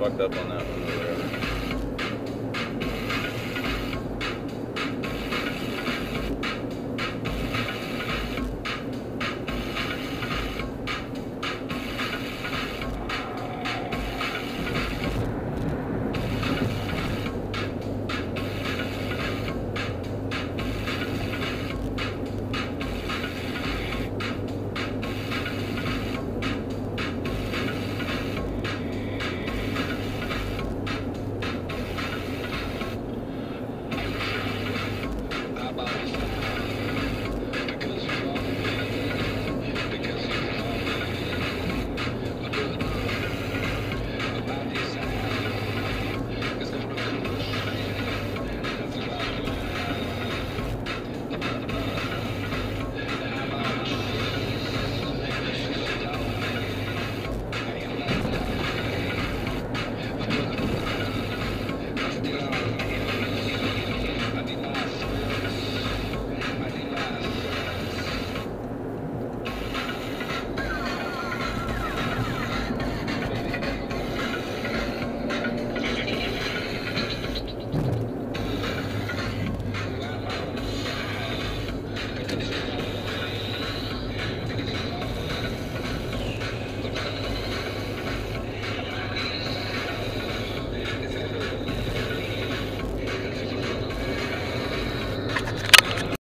fucked up on that one.